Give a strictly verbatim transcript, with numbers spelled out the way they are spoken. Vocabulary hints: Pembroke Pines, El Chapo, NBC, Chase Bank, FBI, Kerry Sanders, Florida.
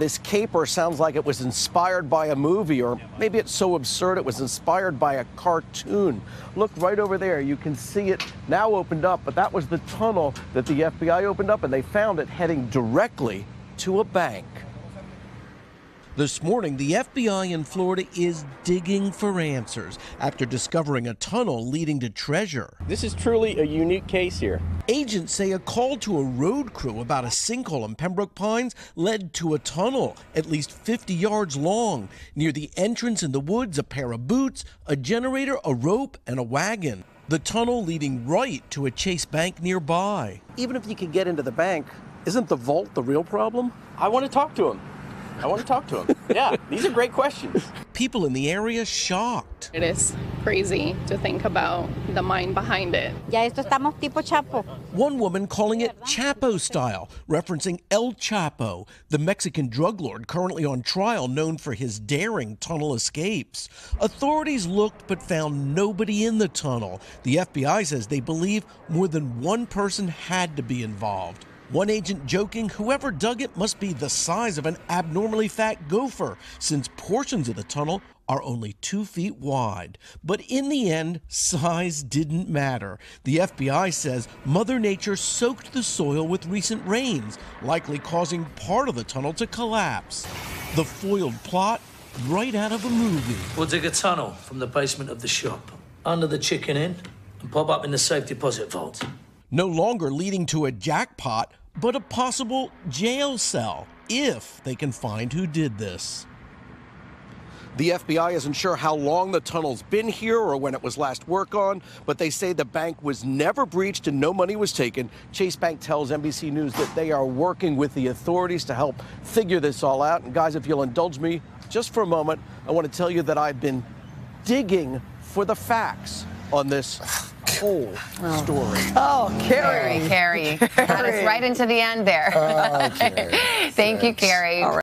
This caper sounds like it was inspired by a movie, or maybe it's so absurd it was inspired by a cartoon. Look right over there. You can see it now opened up, but that was the tunnel that the F B I opened up, and they found it heading directly to a bank. This morning, the F B I in Florida is digging for answers after discovering a tunnel leading to treasure. This is truly a unique case here. Agents say a call to a road crew about a sinkhole in Pembroke Pines led to a tunnel at least fifty yards long. Near the entrance in the woods, a pair of boots, a generator, a rope, and a wagon. The tunnel leading right to a Chase Bank nearby. Even if you could get into the bank, isn't the vault the real problem? I want to talk to him. I want to talk to him. Yeah, these are great questions. People in the area shocked. It is crazy to think about the mind behind it. Ya esto estamos tipo Chapo. One woman calling it Chapo style, referencing El Chapo, the Mexican drug lord currently on trial known for his daring tunnel escapes. Authorities looked but found nobody in the tunnel. The F B I says they believe more than one person had to be involved. One agent joking, whoever dug it must be the size of an abnormally fat gopher, since portions of the tunnel are only two feet wide. But in the end, size didn't matter. The F B I says Mother Nature soaked the soil with recent rains, likely causing part of the tunnel to collapse. The foiled plot right out of a movie. We'll dig a tunnel from the basement of the shop, under the chicken inn, and pop up in the safe deposit vault. No longer leading to a jackpot, but a possible jail cell, if they can find who did this. The F B I isn't sure how long the tunnel's been here or when it was last worked on, but they say the bank was never breached and no money was taken. Chase Bank tells N B C News that they are working with the authorities to help figure this all out. And guys, if you'll indulge me just for a moment, I want to tell you that I've been digging for the facts on this whole oh. story. Oh, Kerry. Kerry, Kerry. Got us right into the end there. Oh, Kerry. Thank you, Kerry.